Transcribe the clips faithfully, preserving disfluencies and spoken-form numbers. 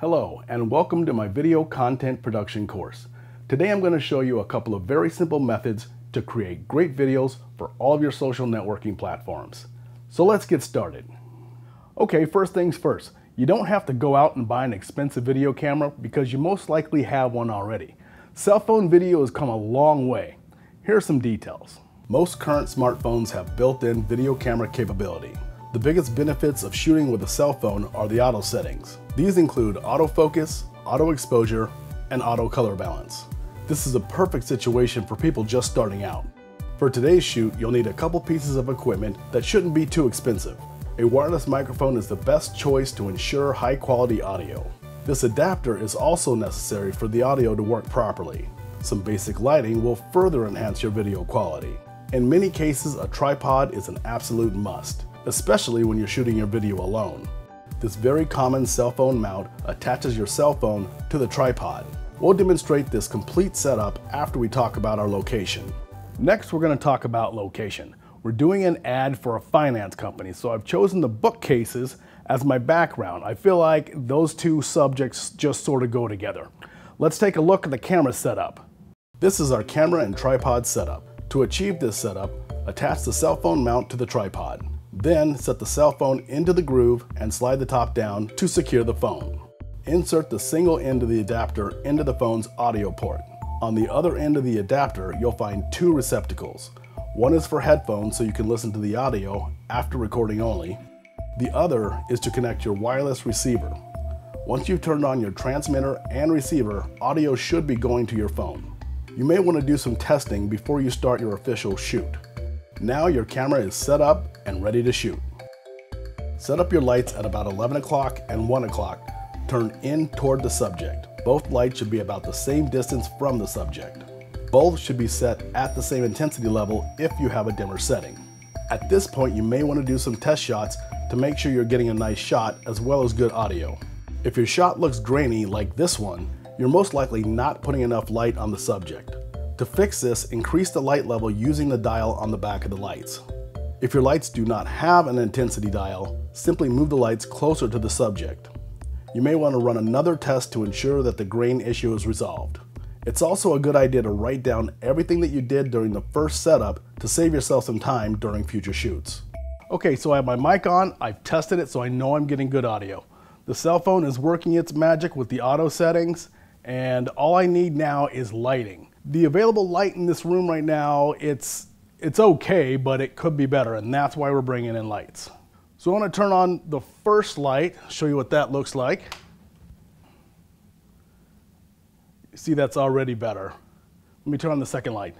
Hello and welcome to my video content production course. Today I'm going to show you a couple of very simple methods to create great videos for all of your social networking platforms. So let's get started. Okay, first things first, you don't have to go out and buy an expensive video camera because you most likely have one already. Cell phone video has come a long way. Here are some details. Most current smartphones have built-in video camera capability. The biggest benefits of shooting with a cell phone are the auto settings. These include autofocus, auto exposure, and auto color balance. This is a perfect situation for people just starting out. For today's shoot, you'll need a couple pieces of equipment that shouldn't be too expensive. A wireless microphone is the best choice to ensure high-quality audio. This adapter is also necessary for the audio to work properly. Some basic lighting will further enhance your video quality. In many cases, a tripod is an absolute must, especially when you're shooting your video alone. This very common cell phone mount attaches your cell phone to the tripod. We'll demonstrate this complete setup after we talk about our location. Next, we're going to talk about location. We're doing an ad for a finance company, so I've chosen the bookcases as my background. I feel like those two subjects just sort of go together. Let's take a look at the camera setup. This is our camera and tripod setup. To achieve this setup, attach the cell phone mount to the tripod. Then set the cell phone into the groove and slide the top down to secure the phone. Insert the single end of the adapter into the phone's audio port. On the other end of the adapter, you'll find two receptacles. One is for headphones so you can listen to the audio after recording only. The other is to connect your wireless receiver. Once you've turned on your transmitter and receiver, audio should be going to your phone. You may want to do some testing before you start your official shoot. Now your camera is set up and ready to shoot. Set up your lights at about eleven o'clock and one o'clock. Turn in toward the subject. Both lights should be about the same distance from the subject. Both should be set at the same intensity level if you have a dimmer setting. At this point, you may want to do some test shots to make sure you're getting a nice shot as well as good audio. If your shot looks grainy like this one, you're most likely not putting enough light on the subject. To fix this, increase the light level using the dial on the back of the lights. If your lights do not have an intensity dial, simply move the lights closer to the subject. You may want to run another test to ensure that the grain issue is resolved. It's also a good idea to write down everything that you did during the first setup to save yourself some time during future shoots. Okay, so I have my mic on, I've tested it so I know I'm getting good audio. The cell phone is working its magic with the auto settings, and all I need now is lighting. The available light in this room right now, it's, it's okay, but it could be better, and that's why we're bringing in lights. So I want to turn on the first light, show you what that looks like. You see, that's already better. Let me turn on the second light.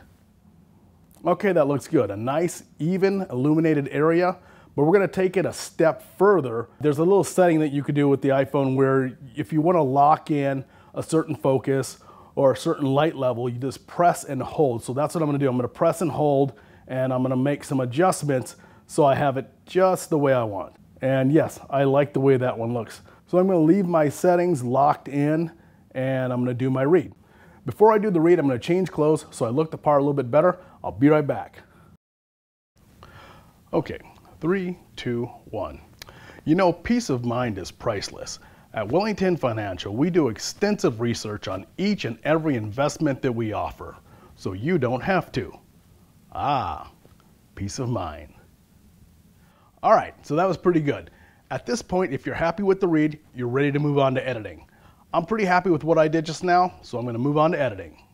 Okay, that looks good. A nice, even, illuminated area, but we're going to take it a step further. There's a little setting that you could do with the iPhone where if you want to lock in a certain focus or a certain light level, you just press and hold. So that's what I'm gonna do. I'm gonna press and hold, and I'm gonna make some adjustments so I have it just the way I want. And yes, I like the way that one looks. So I'm gonna leave my settings locked in, and I'm gonna do my read. Before I do the read, I'm gonna change clothes so I look the part a little bit better. I'll be right back. Okay, three, two, one. You know, peace of mind is priceless. At Wellington Financial, we do extensive research on each and every investment that we offer, so you don't have to. Ah, peace of mind. All right, so that was pretty good. At this point, if you're happy with the read, you're ready to move on to editing. I'm pretty happy with what I did just now, so I'm going to move on to editing.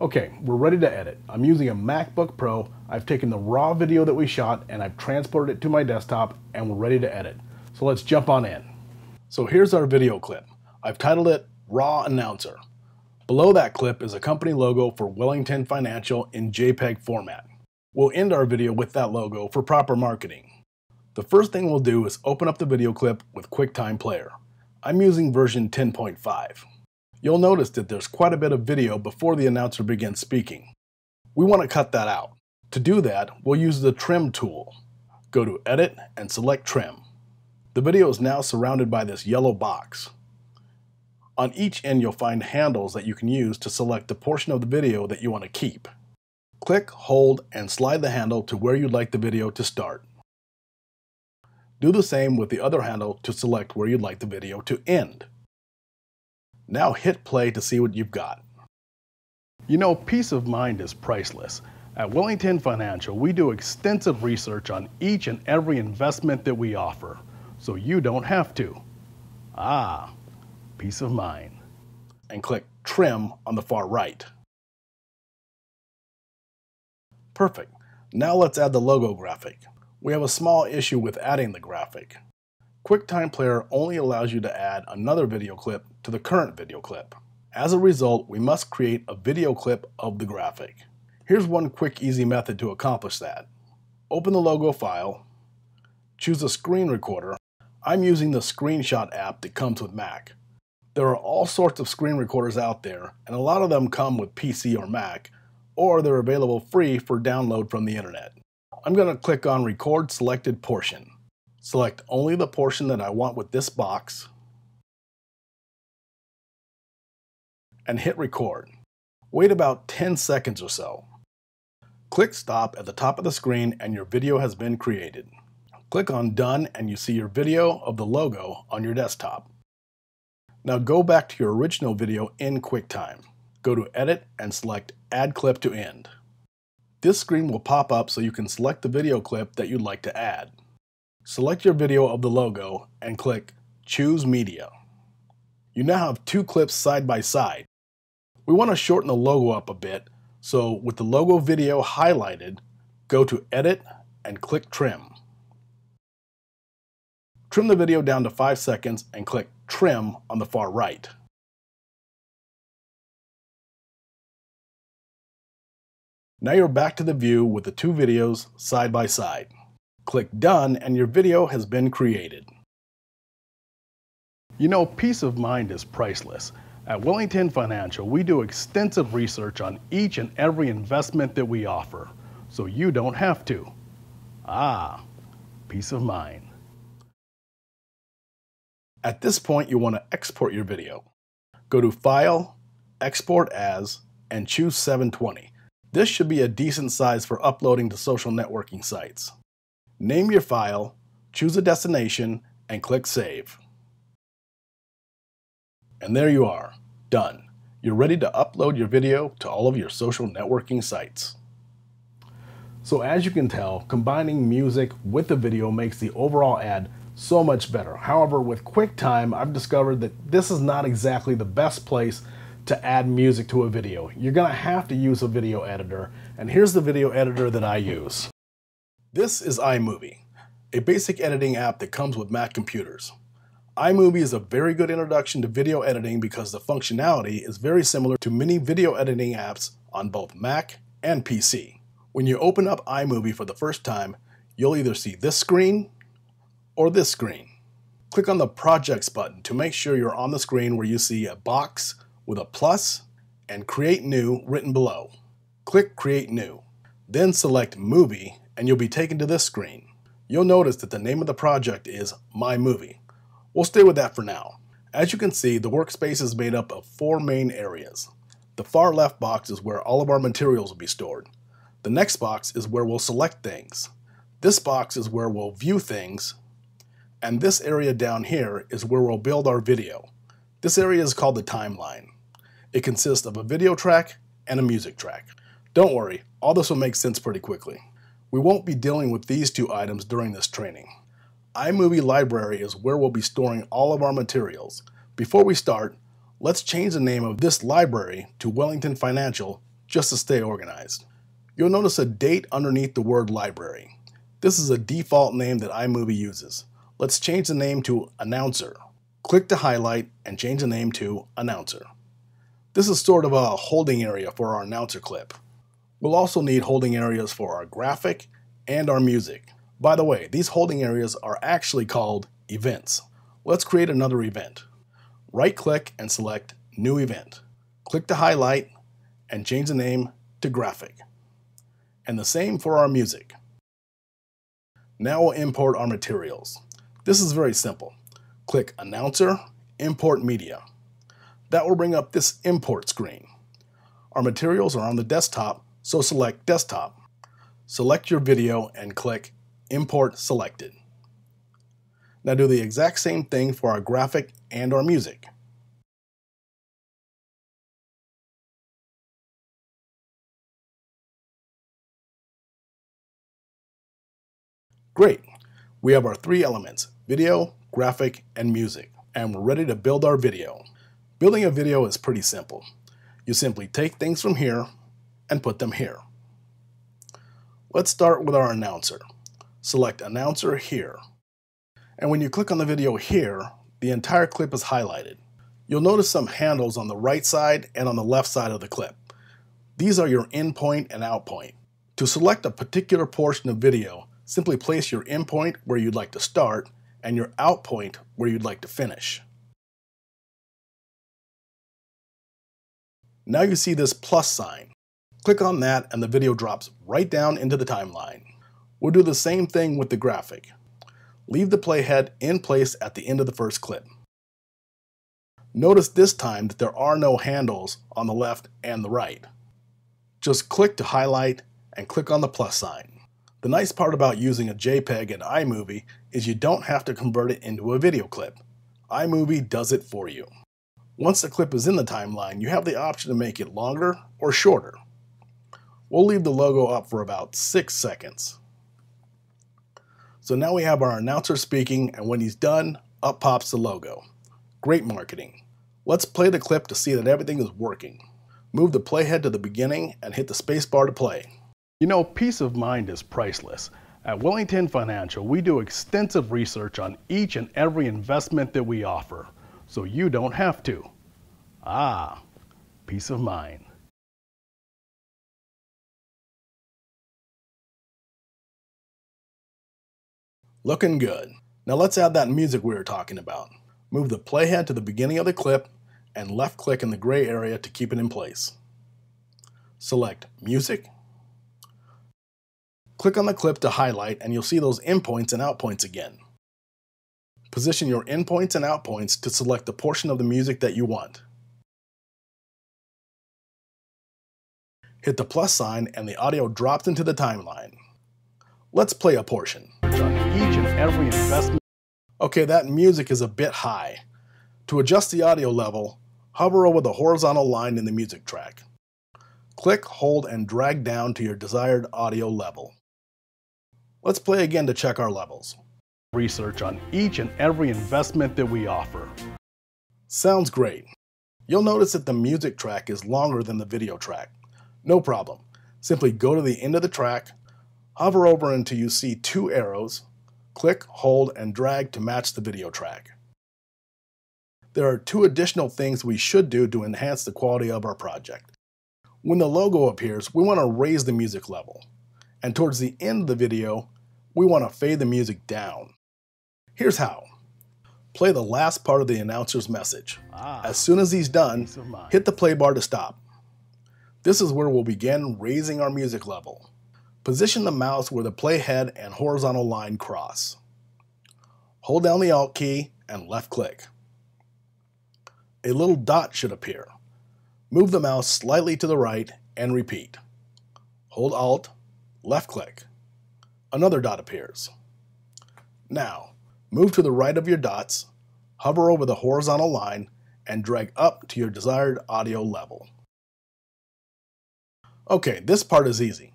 Okay, we're ready to edit. I'm using a MacBook Pro. I've taken the raw video that we shot, and I've transported it to my desktop, and we're ready to edit. So let's jump on in. So here's our video clip. I've titled it Raw Announcer. Below that clip is a company logo for Wellington Financial in JPEG format. We'll end our video with that logo for proper marketing. The first thing we'll do is open up the video clip with QuickTime Player. I'm using version ten point five. You'll notice that there's quite a bit of video before the announcer begins speaking. We want to cut that out. To do that, we'll use the Trim tool. Go to Edit and select Trim. The video is now surrounded by this yellow box. On each end, you'll find handles that you can use to select the portion of the video that you want to keep. Click, hold, and slide the handle to where you'd like the video to start. Do the same with the other handle to select where you'd like the video to end. Now hit play to see what you've got. You know, peace of mind is priceless. At Wellington Financial, we do extensive research on each and every investment that we offer, so you don't have to. Ah, peace of mind. And click Trim on the far right. Perfect. Now let's add the logo graphic. We have a small issue with adding the graphic. QuickTime Player only allows you to add another video clip to the current video clip. As a result, we must create a video clip of the graphic. Here's one quick, easy method to accomplish that. Open the logo file, choose a screen recorder. I'm using the Screenshot app that comes with Mac. There are all sorts of screen recorders out there, and a lot of them come with P C or Mac, or they're available free for download from the internet. I'm going to click on Record Selected Portion. Select only the portion that I want with this box, and hit record. Wait about ten seconds or so. Click stop at the top of the screen and your video has been created. Click on done and you see your video of the logo on your desktop. Now go back to your original video in QuickTime. Go to edit and select add clip to end. This screen will pop up so you can select the video clip that you'd like to add. Select your video of the logo and click choose media. You now have two clips side by side. We want to shorten the logo up a bit, so with the logo video highlighted, go to Edit and click Trim. Trim the video down to five seconds and click Trim on the far right. Now you're back to the view with the two videos side by side. Click Done and your video has been created. You know, peace of mind is priceless. At Wellington Financial, we do extensive research on each and every investment that we offer, so you don't have to. Ah, peace of mind. At this point, you want to export your video. Go to File, Export As, and choose seven twenty. This should be a decent size for uploading to social networking sites. Name your file, choose a destination, and click Save. And there you are, done. You're ready to upload your video to all of your social networking sites. So as you can tell, combining music with the video makes the overall ad so much better. However, with QuickTime, I've discovered that this is not exactly the best place to add music to a video. You're gonna have to use a video editor, and here's the video editor that I use. This is iMovie, a basic editing app that comes with Mac computers. iMovie is a very good introduction to video editing because the functionality is very similar to many video editing apps on both Mac and P C. When you open up iMovie for the first time, you'll either see this screen or this screen. Click on the Projects button to make sure you're on the screen where you see a box with a plus and Create New written below. Click Create New. Then select Movie and you'll be taken to this screen. You'll notice that the name of the project is My Movie. We'll stay with that for now. As you can see, the workspace is made up of four main areas. The far left box is where all of our materials will be stored. The next box is where we'll select things. This box is where we'll view things. And this area down here is where we'll build our video. This area is called the timeline. It consists of a video track and a music track. Don't worry, all this will make sense pretty quickly. We won't be dealing with these two items during this training. iMovie Library is where we'll be storing all of our materials. Before we start, let's change the name of this library to Wellington Financial just to stay organized. You'll notice a date underneath the word library. This is a default name that iMovie uses. Let's change the name to Announcer. Click to highlight and change the name to Announcer. This is sort of a holding area for our announcer clip. We'll also need holding areas for our graphic and our music. By the way, these holding areas are actually called events. Let's create another event. Right-click and select New Event. Click to highlight and change the name to Graphic. And the same for our music. Now we'll import our materials. This is very simple. Click Announcer, Import Media. That will bring up this import screen. Our materials are on the desktop, so select Desktop. Select your video and click Import Selected. Now do the exact same thing for our graphic and our music. Great. We have our three elements, video, graphic, and music, and we're ready to build our video. Building a video is pretty simple. You simply take things from here and put them here. Let's start with our announcer. Select announcer here. And when you click on the video here, the entire clip is highlighted. You'll notice some handles on the right side and on the left side of the clip. These are your in point and out point. To select a particular portion of video, simply place your in point where you'd like to start and your out point where you'd like to finish. Now you see this plus sign. Click on that and the video drops right down into the timeline. We'll do the same thing with the graphic. Leave the playhead in place at the end of the first clip. Notice this time that there are no handles on the left and the right. Just click to highlight and click on the plus sign. The nice part about using a JPEG in iMovie is you don't have to convert it into a video clip. iMovie does it for you. Once the clip is in the timeline, you have the option to make it longer or shorter. We'll leave the logo up for about six seconds. So now we have our announcer speaking, and when he's done, up pops the logo. Great marketing. Let's play the clip to see that everything is working. Move the playhead to the beginning and hit the spacebar to play. You know, peace of mind is priceless. At Wellington Financial, we do extensive research on each and every investment that we offer, so you don't have to. Ah, peace of mind. Looking good. Now let's add that music we were talking about. Move the playhead to the beginning of the clip and left click in the gray area to keep it in place. Select Music. Click on the clip to highlight and you'll see those endpoints and outpoints again. Position your endpoints and outpoints to select the portion of the music that you want. Hit the plus sign and the audio drops into the timeline. Let's play a portion. Each and every investment. Okay, that music is a bit high. To adjust the audio level, hover over the horizontal line in the music track. Click, hold, and drag down to your desired audio level. Let's play again to check our levels. Research on each and every investment that we offer. Sounds great. You'll notice that the music track is longer than the video track. No problem. Simply go to the end of the track, hover over until you see two arrows, click, hold, and drag to match the video track. There are two additional things we should do to enhance the quality of our project. When the logo appears, we want to raise the music level. And towards the end of the video, we want to fade the music down. Here's how. Play the last part of the announcer's message. Ah, as soon as he's done, hit the play bar to stop. This is where we'll begin raising our music level. Position the mouse where the playhead and horizontal line cross. Hold down the Alt key and left click. A little dot should appear. Move the mouse slightly to the right and repeat. Hold Alt, left click. Another dot appears. Now, move to the right of your dots, hover over the horizontal line, and drag up to your desired audio level. Okay, this part is easy.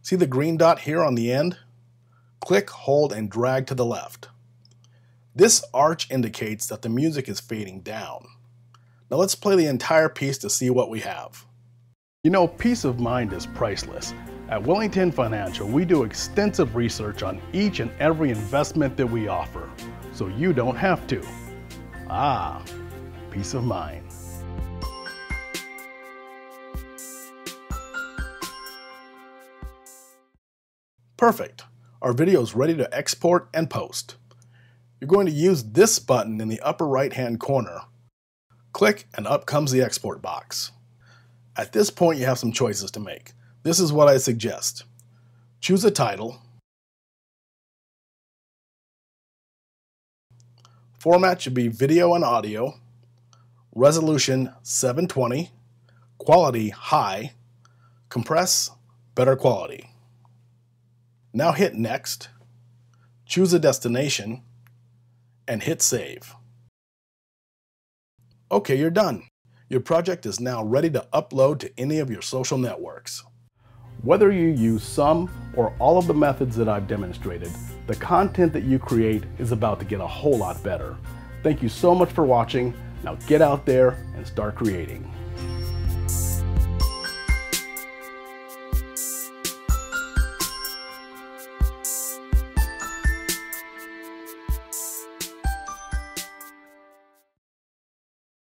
See the green dot here on the end? Click, hold, and drag to the left. This arch indicates that the music is fading down. Now let's play the entire piece to see what we have. You know, peace of mind is priceless. At Wellington Financial, we do extensive research on each and every investment that we offer, so you don't have to. Ah, peace of mind. Perfect. Our video is ready to export and post. You're going to use this button in the upper right hand corner. Click and up comes the export box. At this point you have some choices to make. This is what I suggest. Choose a title. Format should be video and audio. Resolution seven twenty. Quality high. Compress better quality. Now hit Next, choose a destination, and hit Save. Okay, you're done. Your project is now ready to upload to any of your social networks. Whether you use some or all of the methods that I've demonstrated, The content that you create is about to get a whole lot better. Thank you so much for watching. Now get out there and start creating.